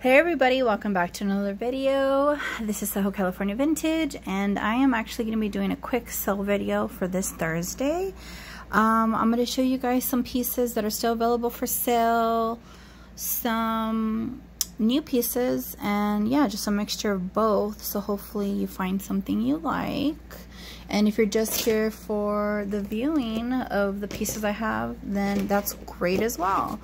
Hey everybody, welcome back to another video. This is Soho California Vintage and I am actually going to be doing a quick sale video for this Thursday. I'm going to show you guys some pieces that are still available for sale, some new pieces, and yeah, just a mixture of both. So hopefully you find something you like. And if you're just here for the viewing of the pieces I have, then that's great as well.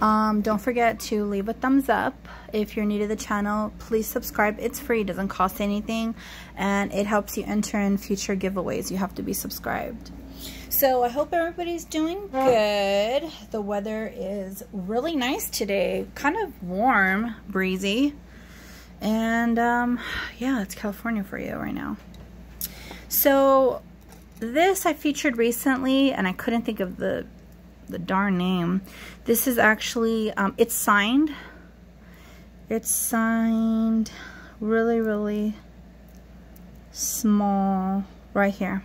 Don't forget to leave a thumbs up. If you're new to the channel, please subscribe. It's free, it doesn't cost anything, and it helps you enter in future giveaways. You have to be subscribed. So I hope everybody's doing good. The weather is really nice today, kind of warm, breezy, and yeah, it's California for you right now. So this I featured recently and I couldn't think of the darn name. This is actually it's signed. It's signed really small right here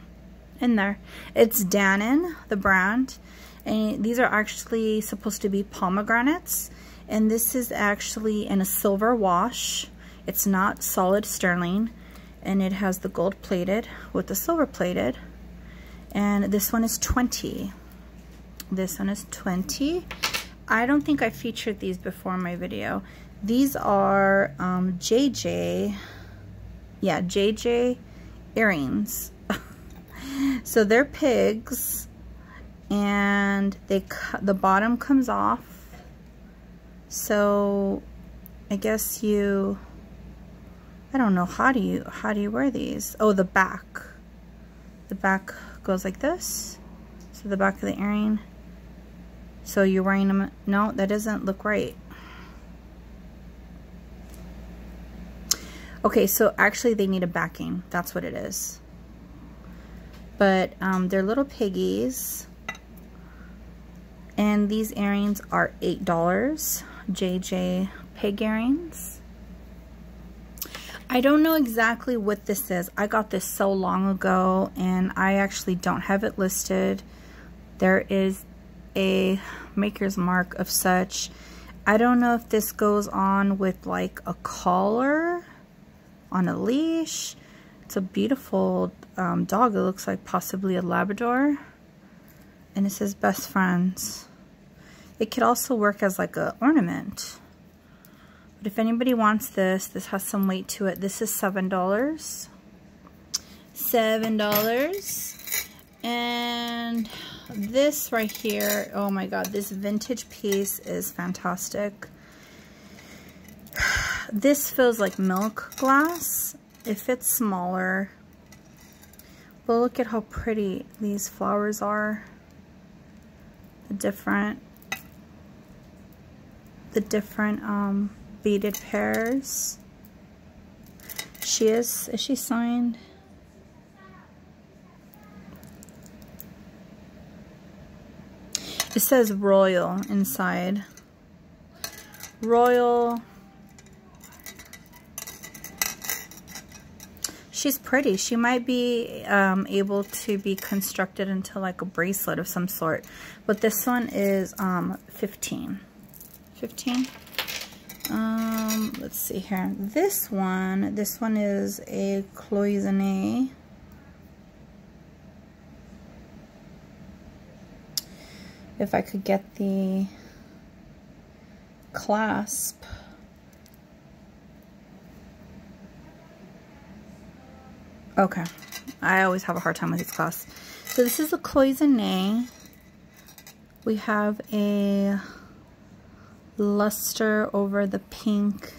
in there. It's Danon, the brand, and these are actually supposed to be pomegranates, and this is actually in a silver wash. It's not solid sterling, and it has the gold plated with the silver plated, and this one is 20. This one is 20. I don't think I featured these before in my video. These are JJ, yeah, JJ earrings. So they're pigs, and they the bottom comes off. So I guess I don't know, how do you wear these? Oh, the back goes like this. So the back of the earring. So you're wearing them. No, that doesn't look right. Okay, so actually they need a backing. That's what it is. But they're little piggies. And these earrings are $8. JJ pig earrings. I don't know exactly what this is. I got this so long ago and I actually don't have it listed. There is a maker's mark of such. I don't know if this goes on with like a collar on a leash. It's a beautiful dog. It looks like possibly a Labrador, and it says best friends. It could also work as like an ornament, but if anybody wants this, this has some weight to it. This is $7. $7. And this right here, oh my god, this vintage piece is fantastic. This feels like milk glass if it's smaller, but look at how pretty these flowers are. The different beaded pairs. Is she signed? It says Royal inside. Royal. She's pretty. She might be able to be constructed into like a bracelet of some sort. But this one is 15. 15? Let's see here. This one is a cloisonné. If I could get the clasp. Okay. I always have a hard time with these clasps. So this is a cloisonné. We have a luster over the pink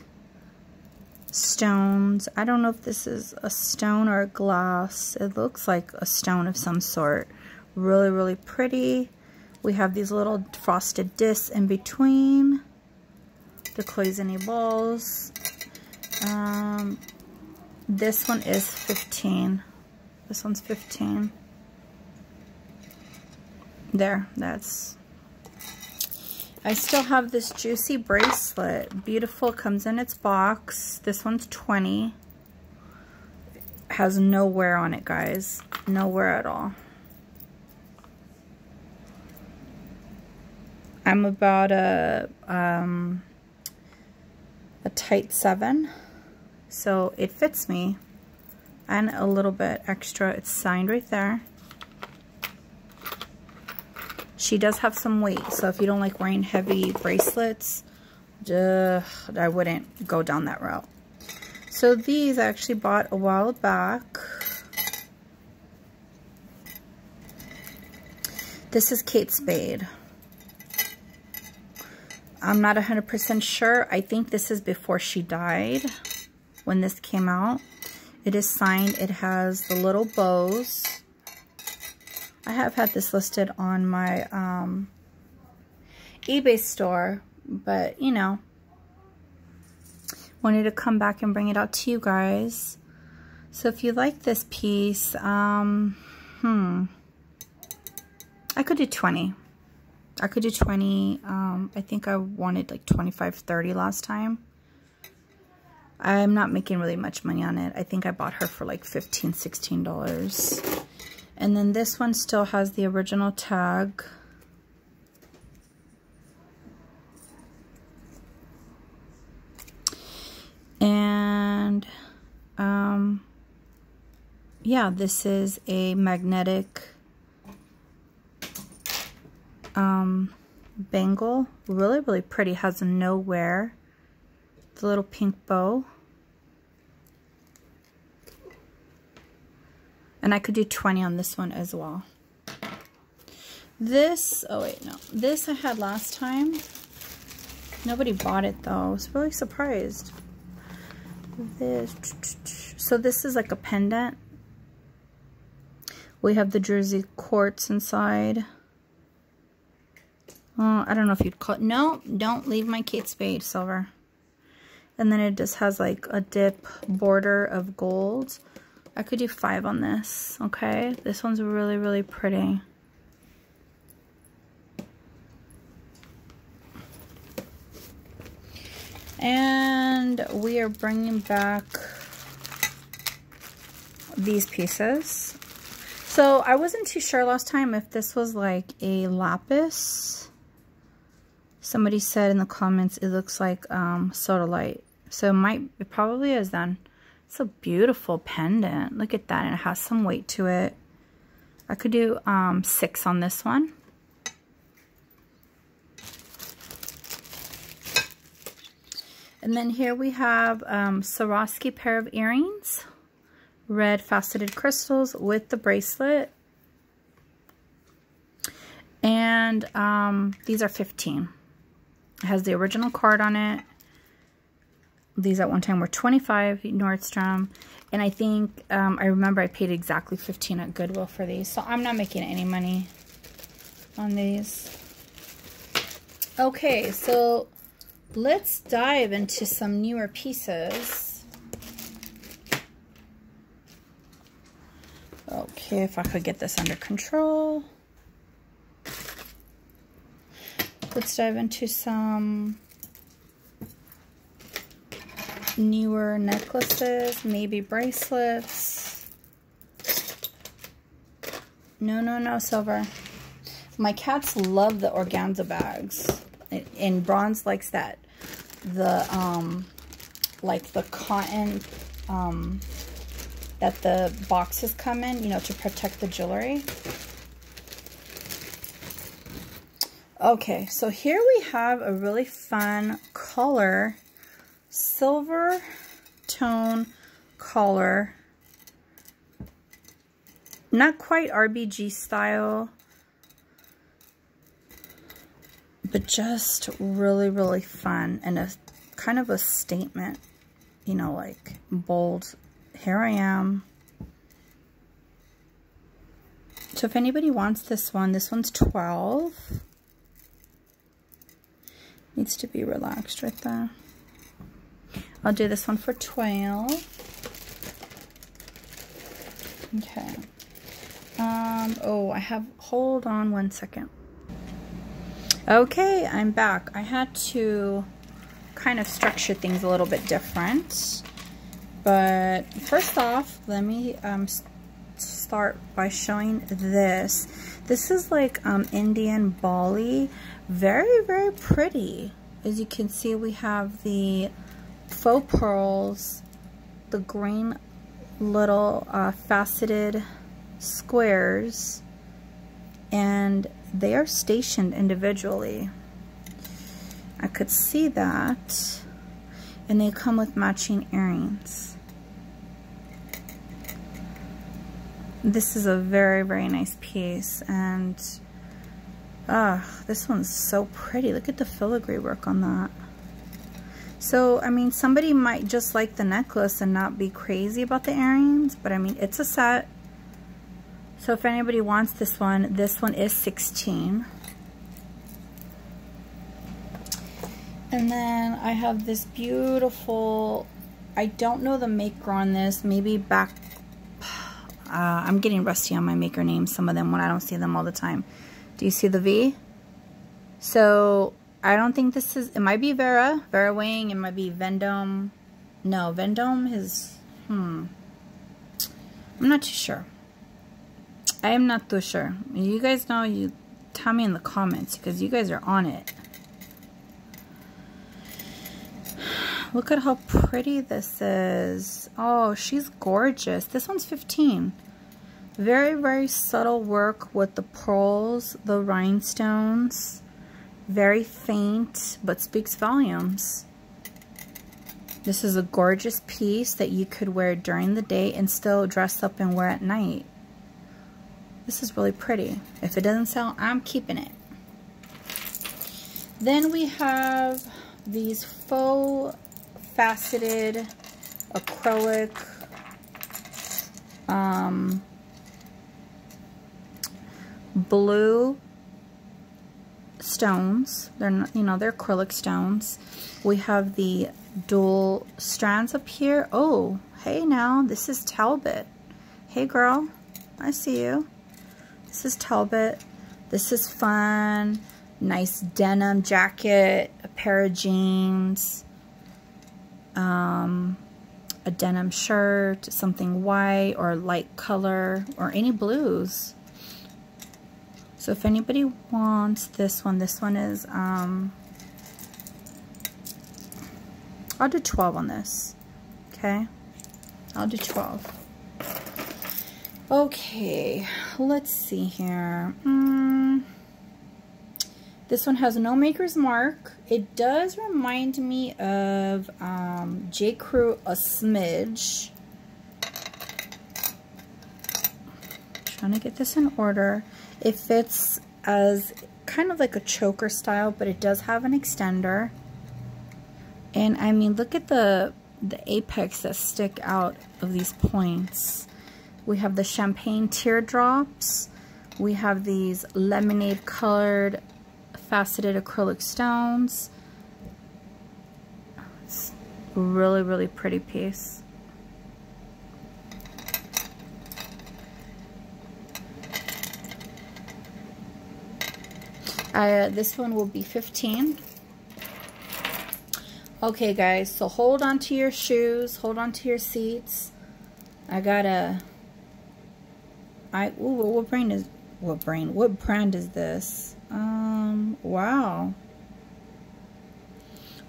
stones. I don't know if this is a stone or a glass. It looks like a stone of some sort. Really pretty. We have these little frosted discs in between the cloisonné balls. This one is 15. This one's 15. There, that's... I still have this Juicy bracelet. Beautiful, comes in its box. This one's 20. Has no wear on it, guys. No wear at all. I'm about a tight 7, so it fits me, and a little bit extra. It's signed right there. She does have some weight, so if you don't like wearing heavy bracelets, I wouldn't go down that route. So these I actually bought a while back. This is Kate Spade. I'm not 100% sure. I think this is before she died when this came out. It is signed. It has the little bows. I have had this listed on my eBay store, but you know, wanted to come back and bring it out to you guys. So if you like this piece, I could do 20. I could do 20. I think I wanted like 25, 30 last time. I'm not making really much money on it. I think I bought her for like $15, $16. And then this one still has the original tag. And yeah, this is a magnetic bangle. Really, really pretty. Has no wear. The little pink bow. And I could do 20 on this one as well. This, oh wait, no. This I had last time. Nobody bought it though. I was really surprised. This, so this is like a pendant. We have the Jersey quartz inside. I don't know if you'd call it. No, don't leave my Kate Spade silver. And then it just has like a dip border of gold. I could do 5 on this, okay? This one's really, really pretty. And we are bringing back these pieces. So I wasn't too sure last time if this was like a lapis. Somebody said in the comments it looks like sodalite. So it probably is then. It's a beautiful pendant. Look at that. And it has some weight to it. I could do 6 on this one. And then here we have Swarovski pair of earrings. Red faceted crystals with the bracelet. And these are 15. It has the original card on it. These at one time were 25 Nordstrom, and I think I remember I paid exactly 15 at Goodwill for these, so I'm not making any money on these. Okay, so let's dive into some newer pieces. Okay, if I could get this under control. Let's dive into some newer necklaces, maybe bracelets. No, no, no, silver. My cats love the organza bags, and Bronze likes that. The like the cotton that the boxes come in, you know, to protect the jewelry. Okay, so here we have a really fun color. Silver tone collar, not quite RBG style, but just really, really fun, and a kind of a statement, you know, like bold, here I am. So if anybody wants this one, this one's 12. Needs to be relaxed right there. I'll do this one for 12. Okay. Oh, I have, hold on one second. Okay, I'm back. I had to kind of structure things a little bit different. But first off, let me start by showing this. This is like Indian Bali. Very, very pretty. As you can see, we have the faux pearls, the green little faceted squares, and they are stationed individually. I could see that, and they come with matching earrings. This is a very, very nice piece, and this one's so pretty. Look at the filigree work on that. So, I mean, somebody might just like the necklace and not be crazy about the earrings, but I mean, it's a set. So if anybody wants this one is $16. And then I have this beautiful, I don't know the maker on this, maybe back, I'm getting rusty on my maker names, some of them, when I don't see them all the time. Do you see the V? So I don't think this is, it might be Vera Wang, it might be Vendome. No, Vendome is, I'm not too sure. I am not too sure. You guys know, you tell me in the comments, because you guys are on it. Look at how pretty this is. Oh, she's gorgeous. This one's $15. Very, very subtle work with the pearls, the rhinestones. Very faint, but speaks volumes. This is a gorgeous piece that you could wear during the day and still dress up and wear at night. This is really pretty. If it doesn't sell, I'm keeping it. Then we have these faux faceted acrylic blue stones. They're not, you know, they're acrylic stones. We have the dual strands up here. Oh, hey now, this is Talbot. Hey girl, I see you. This is Talbot. This is fun. Nice denim jacket, a pair of jeans. A denim shirt, something white or light color, or any blues. So if anybody wants this one is, I'll do 12 on this, okay? I'll do 12. Okay, let's see here. This one has no maker's mark. It does remind me of J.Crew a smidge. Trying to get this in order. It fits as kind of like a choker style, but it does have an extender. And I mean, look at the apex that stick out of these points. We have the champagne teardrops. We have these lemonade colored faceted acrylic stones. It's a really, really pretty piece. This one will be $15. Okay guys, so hold on to your shoes, hold on to your seats. What brand is this? Wow,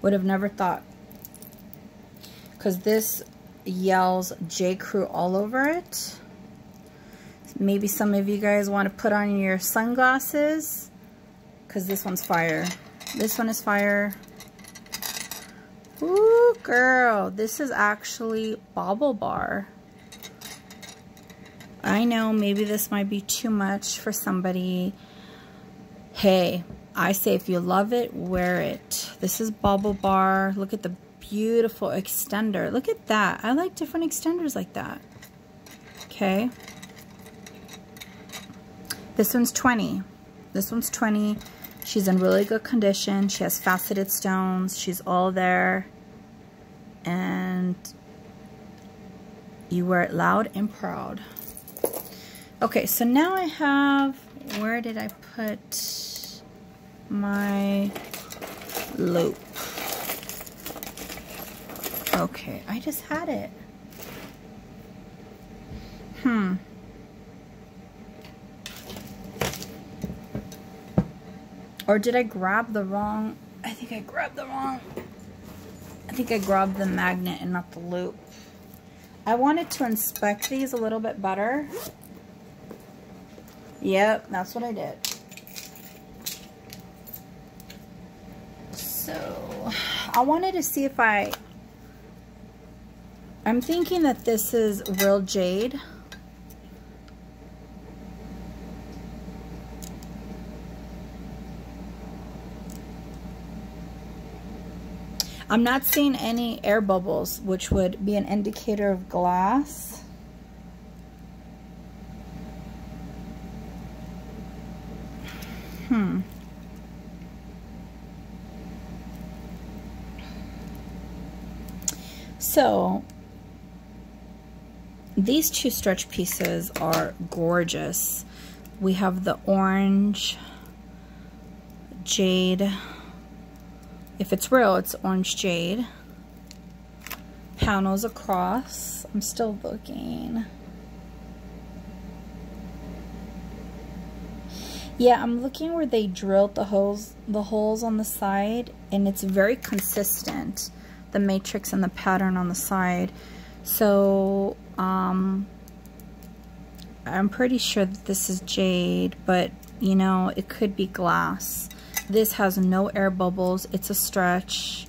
would have never thought, because this yells J.Crew all over it. Maybe some of you guys want to put on your sunglasses, because this one's fire. This one is fire. Ooh girl, this is actually Bauble Bar. I know, maybe this might be too much for somebody. Hey, I say if you love it, wear it. This is Bauble Bar. Look at the beautiful extender. Look at that. I like different extenders like that. Okay. This one's $20. This one's $20. She's in really good condition. She has faceted stones. She's all there. And you wear it loud and proud. Okay, so now I have, where did I put my loop? Okay, I just had it. Or did I grab the wrong? I think I grabbed the wrong. I think I grabbed the magnet and not the loop. I wanted to inspect these a little bit better. Yep, that's what I did. So, I wanted to see if I'm thinking that this is real jade. I'm not seeing any air bubbles, which would be an indicator of glass. So, these two stretch pieces are gorgeous. We have the orange jade. If it's real, it's orange jade. Panels across. I'm still looking. Yeah, I'm looking where they drilled the holes on the side, and it's very consistent, the matrix and the pattern on the side. So, I'm pretty sure that this is jade, but you know, it could be glass. This has no air bubbles, it's a stretch.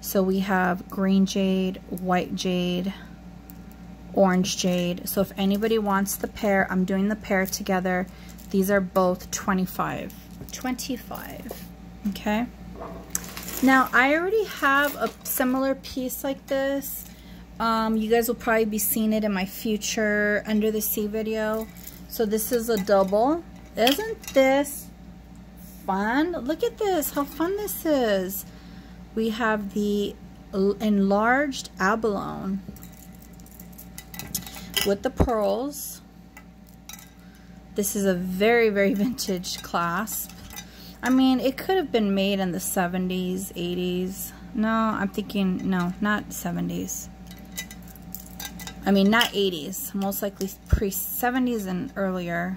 So we have green jade, white jade, orange jade. So if anybody wants the pair, I'm doing the pair together. These are both $25. Okay. Now I already have a similar piece like this. You guys will probably be seeing it in my future Under the Sea video. So this is a double. Isn't this fun? Look at this, how fun this is. We have the enlarged abalone with the pearls. This is a very, very vintage clasp. I mean, it could have been made in the 70s, 80s. No, I'm thinking, no, not 70s. I mean, not 80s, most likely pre-70s and earlier.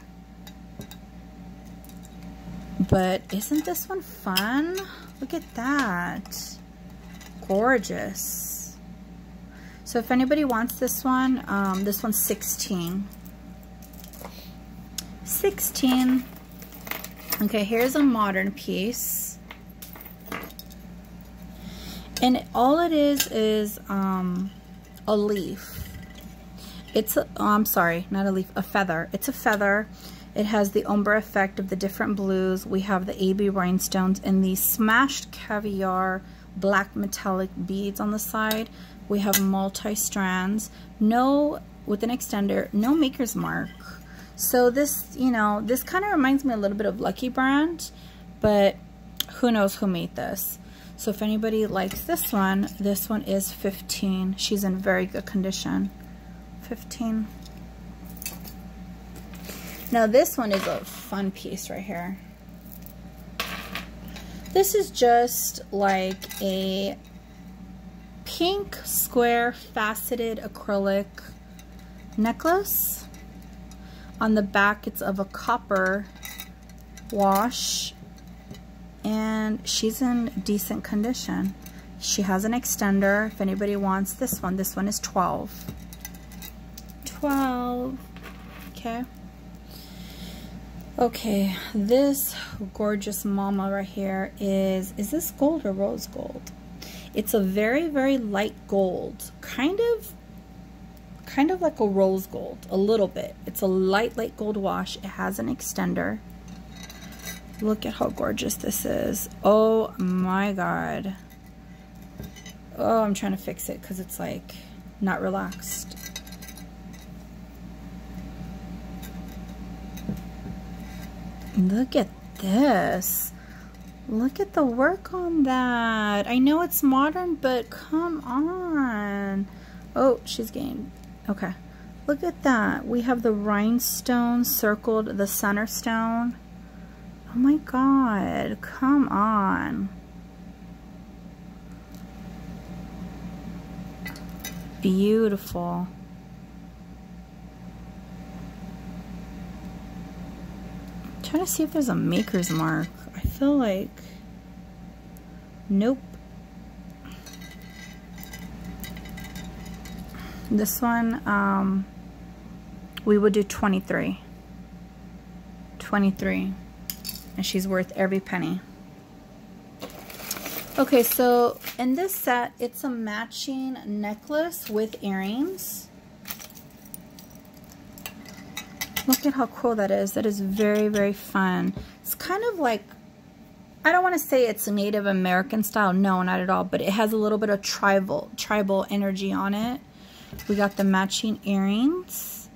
But isn't this one fun? Look at that. Gorgeous. So if anybody wants this one's $16. $16. Okay, here's a modern piece. And all it is a leaf. It's a, oh, I'm sorry, not a leaf, a feather. It's a feather. It has the ombre effect of the different blues. We have the AB rhinestones and the smashed caviar black metallic beads on the side. We have multi-strands, no, with an extender, no maker's mark. So this, you know, this kind of reminds me a little bit of Lucky Brand, but who knows who made this. So if anybody likes this one is $15. She's in very good condition. $15. Now this one is a fun piece right here. This is just like a pink square faceted acrylic necklace. On the back it's of a copper wash and she's in decent condition. She has an extender if anybody wants this one is $12. Okay. Okay, this gorgeous mama right here is this gold or rose gold? It's a very, very light gold, kind of like a rose gold, a little bit. It's a light gold wash. It has an extender. Look at how gorgeous this is. Oh my God. Oh, I'm trying to fix it because it's like not relaxed. Look at this. Look at the work on that. I know it's modern, but come on. Oh, she's getting, okay. Look at that. We have the rhinestone circled the center stone. Oh my God, come on. Beautiful. Trying to see if there's a maker's mark. I feel like nope. This one, we would do 23. 23. And she's worth every penny. Okay, so in this set, it's a matching necklace with earrings. Look at how cool that is. That is very, very fun. It's kind of like, I don't want to say it's Native American style. No, not at all. But it has a little bit of tribal energy on it. We got the matching earrings.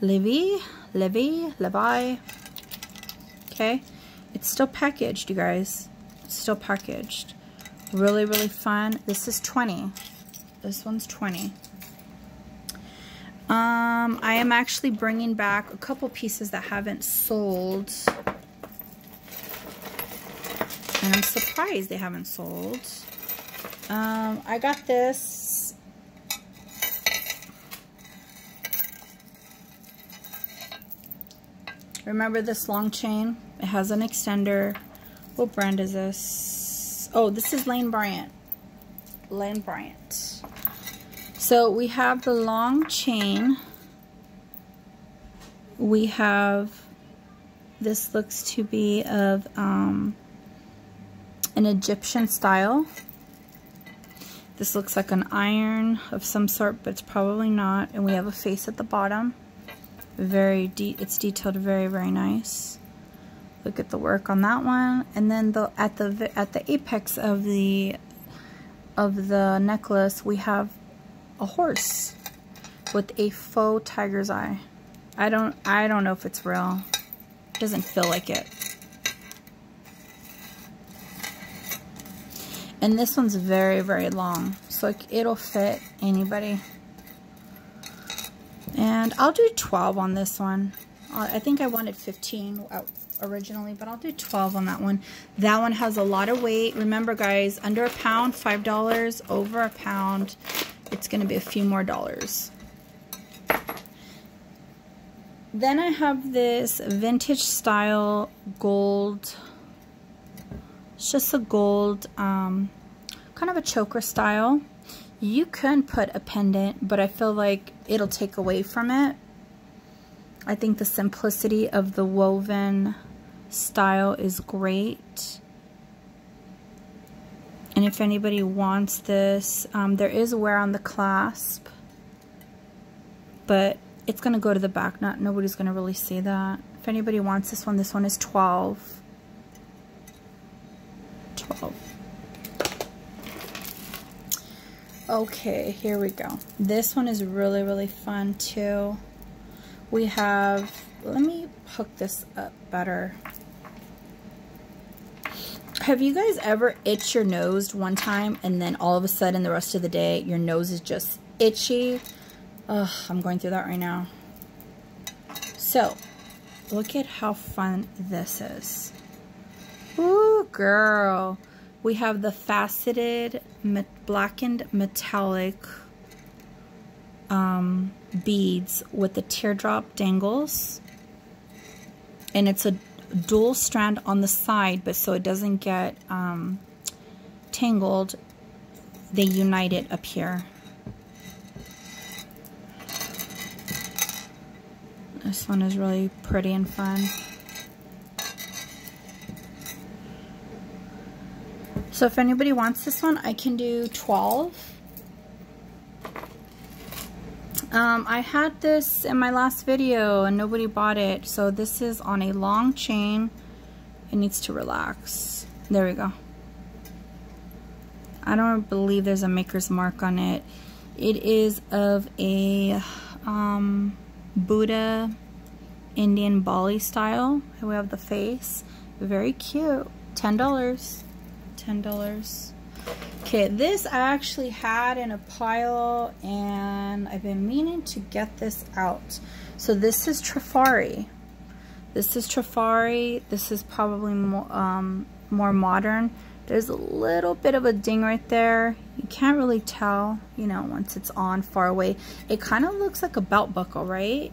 Levi. Okay. It's still packaged, you guys. It's still packaged. Really, really fun. This is 20. This one's 20. I am actually bringing back a couple pieces that haven't sold. And I'm surprised they haven't sold. I got this. Remember this long chain? It has an extender. What brand is this? Oh, this is Lane Bryant. Lane Bryant. So we have the long chain. We have, this looks to be of an Egyptian style. This looks like an iron of some sort, but it's probably not. And we have a face at the bottom. It's detailed very, very nice. Look at the work on that one. And then at the apex of the necklace, we have a horse with a faux tiger's eye. I don't know if it's real. It doesn't feel like it. And this one's very, very long. So it'll fit anybody. And I'll do 12 on this one. I think I wanted 15 originally, but I'll do 12 on that one. That one has a lot of weight. Remember, guys, under a pound, $5. Over a pound, it's going to be a few more dollars. Then I have this vintage style gold. It's just a gold, kind of a choker style. You can put a pendant, but I feel like it'll take away from it. I think the simplicity of the woven style is great. And if anybody wants this, there is wear on the clasp, but it's going to go to the back. Nobody's going to really see that. If anybody wants this one is 12. Okay, here we go. This one is really, really fun too. We have, let me hook this up better. Have you guys ever itched your nose one time and then all of a sudden the rest of the day your nose is just itchy? Ugh, I'm going through that right now. So, look at how fun this is. Ooh, girl. We have the faceted, blackened metallic beads with the teardrop dangles. And it's a dual strand on the side, but so it doesn't get tangled, they unite it up here. This one is really pretty and fun. So if anybody wants this one, I can do 12. I had this in my last video and nobody bought it. So this is on a long chain. It needs to relax. There we go. I don't believe there's a maker's mark on it. It is of a Buddha Indian Bali style. And we have the face. Very cute. $10. Okay, this I actually had in a pile and I've been meaning to get this out. So this is Trifari. This is probably more modern. There's a little bit of a ding right there. You can't really tell, you know, once it's on far away. It kind of looks like a belt buckle, right?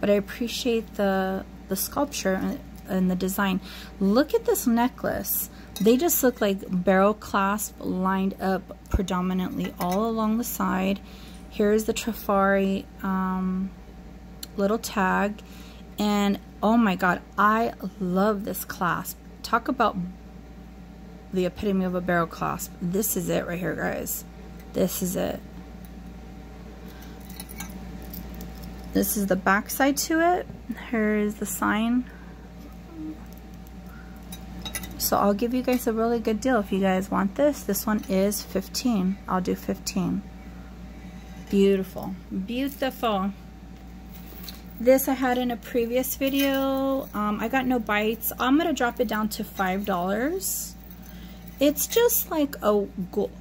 But I appreciate the sculpture and the design. Look at this necklace. They just look like barrel clasp lined up predominantly all along the side. Here's the Trifari little tag, and oh my god, I love this clasp. Talk about the epitome of a barrel clasp. This is it right here, guys. This is it. This is the back side to it. Here is the sign. So I'll give you guys a really good deal if you guys want this. This one is $15. I'll do $15. Beautiful. Beautiful. This I had in a previous video. I got no bites. I'm going to drop it down to $5. It's just like a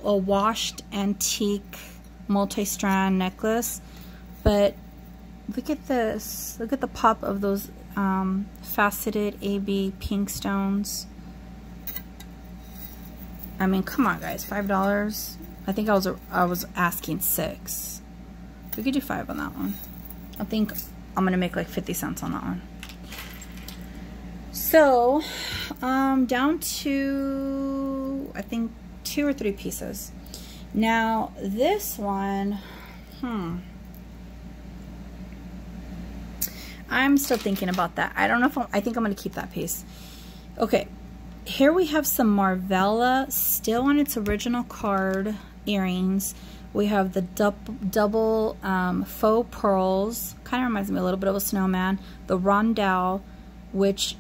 washed antique multi-strand necklace. But look at this. Look at the pop of those faceted AB pink stones. I mean, come on, guys. $5. I think I was asking $6. We could do $5 on that one. I think I'm gonna make like 50 cents on that one. So, down to I think 2 or 3 pieces. Now this one, I'm still thinking about that. I don't know if I think I'm gonna keep that piece. Okay. Here we have some Marvella, still on its original card, earrings. We have the double faux pearls. Kind of reminds me a little bit of a snowman. The rondelle, which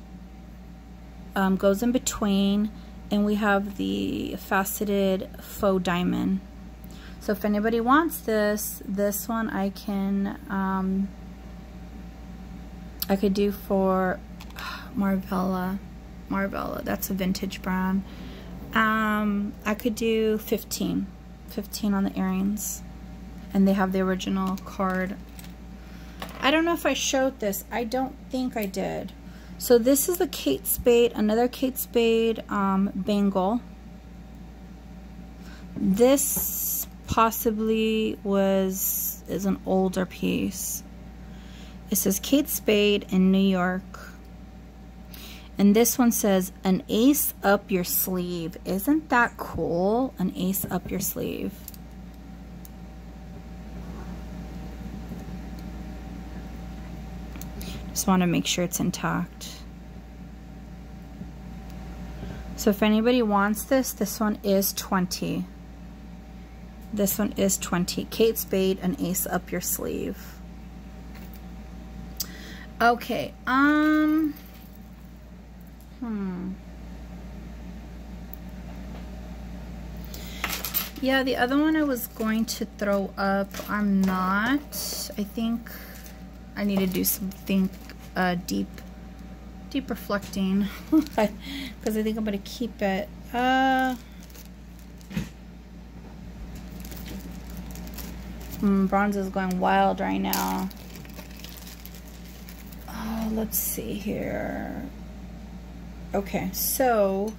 goes in between. And we have the faceted faux diamond. So if anybody wants this, this one I can, I could do for Marvella. Marvella, that's a vintage brand. I could do $15 on the earrings, and they have the original card. I don't know if I showed this. I don't think I did. So this is the Kate Spade, another Kate Spade bangle. This possibly is an older piece. It says Kate Spade in New York. And this one says, an ace up your sleeve. Isn't that cool? An ace up your sleeve. Just want to make sure it's intact. So if anybody wants this, this one is $20. This one is $20. Kate Spade, an ace up your sleeve. Okay, yeah, the other one I was going to throw up. I'm not. I think I need to do something deep reflecting, because I think I'm going to keep it. Bronze is going wild right now. Oh, let's see here. Okay, so,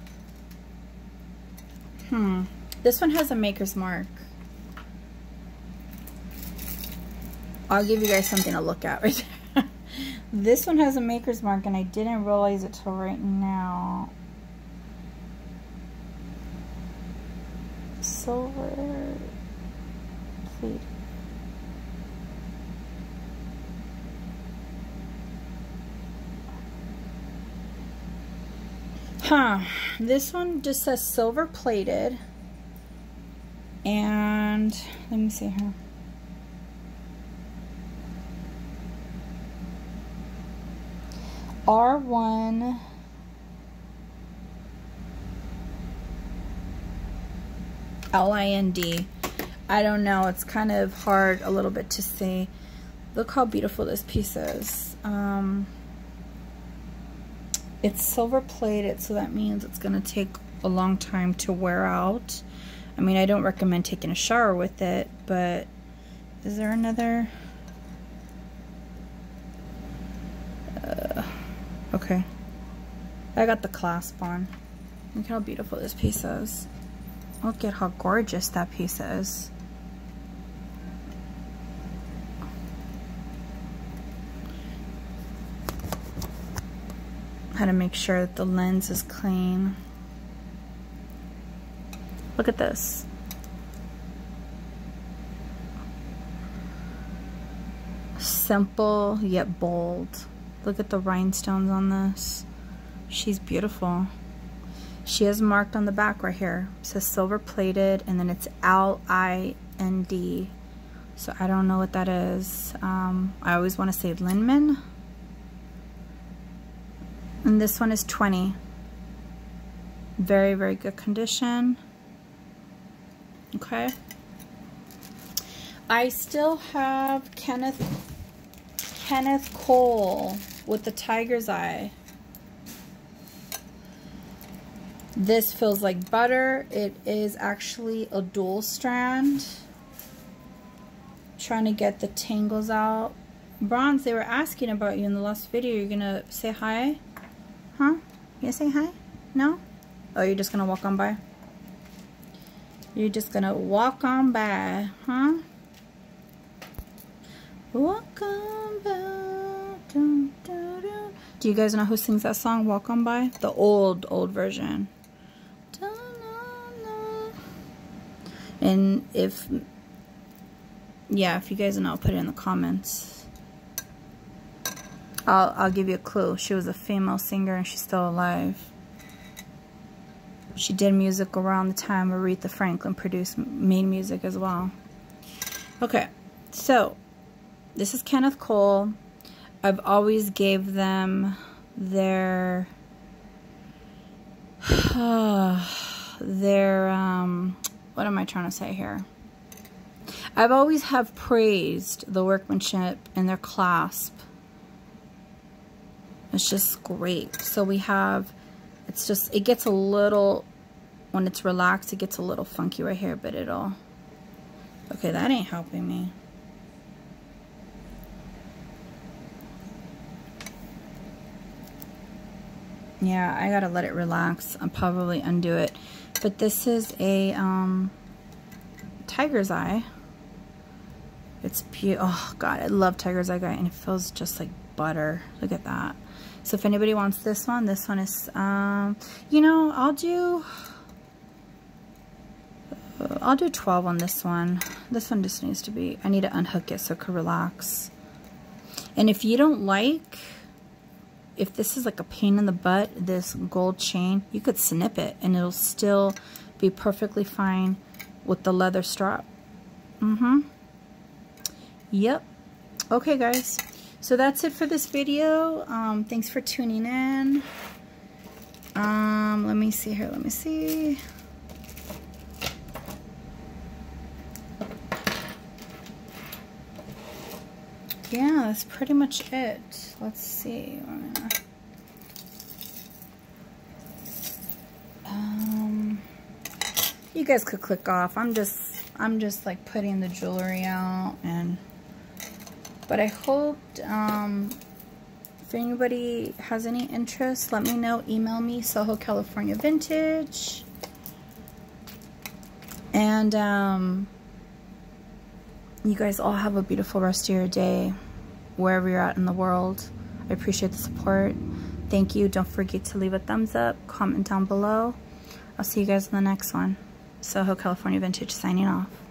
this one has a maker's mark. I'll give you guys something to look at right there. This one has a maker's mark, and I didn't realize it till right now. Silver pleated. This one just says silver plated, and let me see here. R1 LIND. I don't know, it's kind of hard a little bit to see. Look how beautiful this piece is. It's silver plated, so that means it's going to take a long time to wear out. I mean, I don't recommend taking a shower with it, but is there another? Okay. I got the clasp on. Look how beautiful this piece is. Look at how gorgeous that piece is. How to make sure that the lens is clean. Look at this. simple yet bold. Look at the rhinestones on this. She's beautiful. She has marked on the back right here. It says silver plated and then it's L-I-N-D. So I don't know what that is. I always want to say Linman. And this one is 20. Very, very good condition. Okay. I still have Kenneth Cole with the tiger's eye. This feels like butter. It is actually a dual strand. I'm trying to get the tangles out. Bronze, they were asking about you in the last video. You're gonna say hi? Huh? You gonna say hi? No? Oh, you're just gonna walk on by? You're just gonna walk on by, huh? Walk on by. Dun, dun, dun. Do you guys know who sings that song, Walk On By? The old version. Dun, dun, dun. And if you guys know, I'll put it in the comments. I'll give you a clue. She was a female singer and she's still alive. She did music around the time Aretha Franklin made music as well. Okay, so this is Kenneth Cole. I've always gave them their what am I trying to say here? I've always have praised the workmanship and their clasp. It's just great. So we have, it's just, it gets a little, when it's relaxed, it gets a little funky right here, but it'll, okay, that ain't helping me. Yeah, I gotta let it relax. I'll probably undo it. But this is a tiger's eye. It's beautiful. Oh, God, I love tiger's eye, guy, and it feels just like butter. Look at that. So if anybody wants this one is, you know, I'll do 12 on this one. This one just needs to be, I need to unhook it so it could relax. And if you don't like, if this is like a pain in the butt, this gold chain, you could snip it and it'll still be perfectly fine with the leather strap. Yep. Okay, guys. So that's it for this video. Thanks for tuning in. Let me see here. Let me see. Yeah, that's pretty much it. Let's see. You guys could click off. I'm just like putting the jewelry out and. But I hoped, if anybody has any interest, let me know. Email me, Soho California Vintage. And you guys all have a beautiful rest of your day, wherever you're at in the world. I appreciate the support. Thank you. Don't forget to leave a thumbs up, comment down below. I'll see you guys in the next one. Soho California Vintage signing off.